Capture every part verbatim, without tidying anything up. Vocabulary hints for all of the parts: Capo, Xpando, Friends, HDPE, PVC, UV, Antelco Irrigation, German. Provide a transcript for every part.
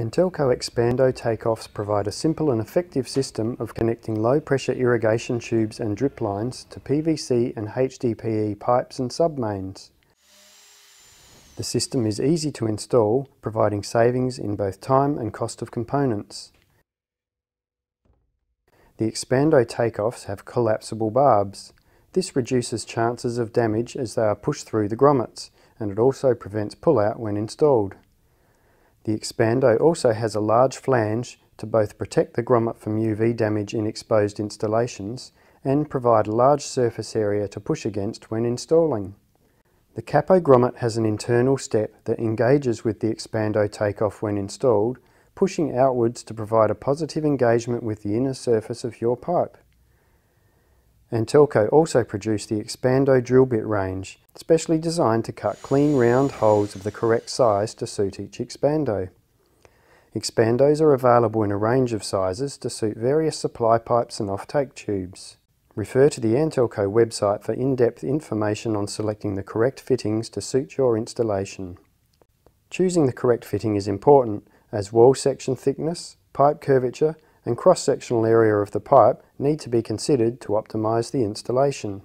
Antelco Xpando takeoffs provide a simple and effective system of connecting low-pressure irrigation tubes and drip lines to P V C and H D P E pipes and submains. The system is easy to install, providing savings in both time and cost of components. The Xpando takeoffs have collapsible barbs. This reduces chances of damage as they are pushed through the grommets, and it also prevents pullout when installed. The Xpando also has a large flange to both protect the grommet from U V damage in exposed installations and provide a large surface area to push against when installing. The Capo grommet has an internal step that engages with the Xpando takeoff when installed, pushing outwards to provide a positive engagement with the inner surface of your pipe. Antelco also produced the Xpando drill bit range, specially designed to cut clean round holes of the correct size to suit each Xpando. Xpandos are available in a range of sizes to suit various supply pipes and offtake tubes. Refer to the Antelco website for in-depth information on selecting the correct fittings to suit your installation. Choosing the correct fitting is important, as wall section thickness, pipe curvature, and cross-sectional area of the pipe need to be considered to optimise the installation.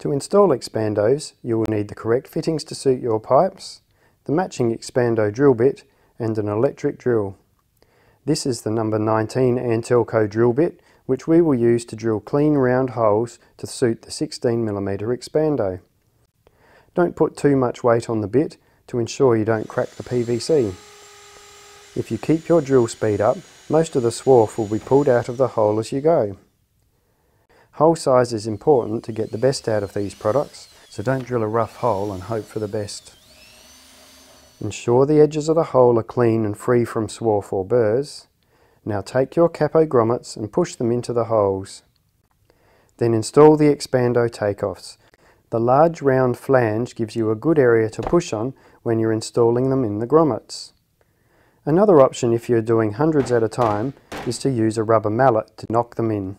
To install Xpandos, you will need the correct fittings to suit your pipes, the matching Xpando drill bit, and an electric drill. This is the number nineteen Antelco drill bit, which we will use to drill clean round holes to suit the sixteen millimeter Xpando. Don't put too much weight on the bit to ensure you don't crack the P V C. If you keep your drill speed up, most of the swarf will be pulled out of the hole as you go. Hole size is important to get the best out of these products, so don't drill a rough hole and hope for the best. Ensure the edges of the hole are clean and free from swarf or burrs. Now take your Capo grommets and push them into the holes. Then install the Xpando takeoffs. The large round flange gives you a good area to push on when you're installing them in the grommets. Another option, if you're doing hundreds at a time, is to use a rubber mallet to knock them in.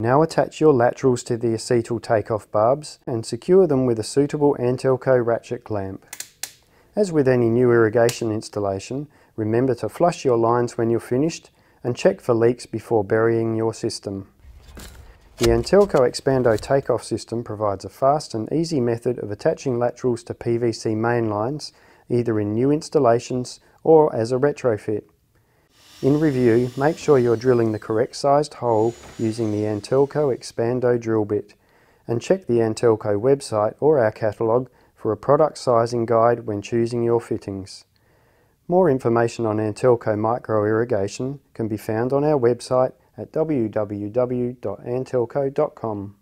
Now attach your laterals to the acetal takeoff barbs and secure them with a suitable Antelco ratchet clamp. As with any new irrigation installation, remember to flush your lines when you're finished and check for leaks before burying your system. The Antelco Xpando takeoff system provides a fast and easy method of attaching laterals to P V C main lines, either in new installations or as a retrofit. In review, make sure you're drilling the correct sized hole using the Antelco Xpando drill bit, and check the Antelco website or our catalogue for a product sizing guide when choosing your fittings. More information on Antelco micro-irrigation can be found on our website at w w w dot antelco dot com.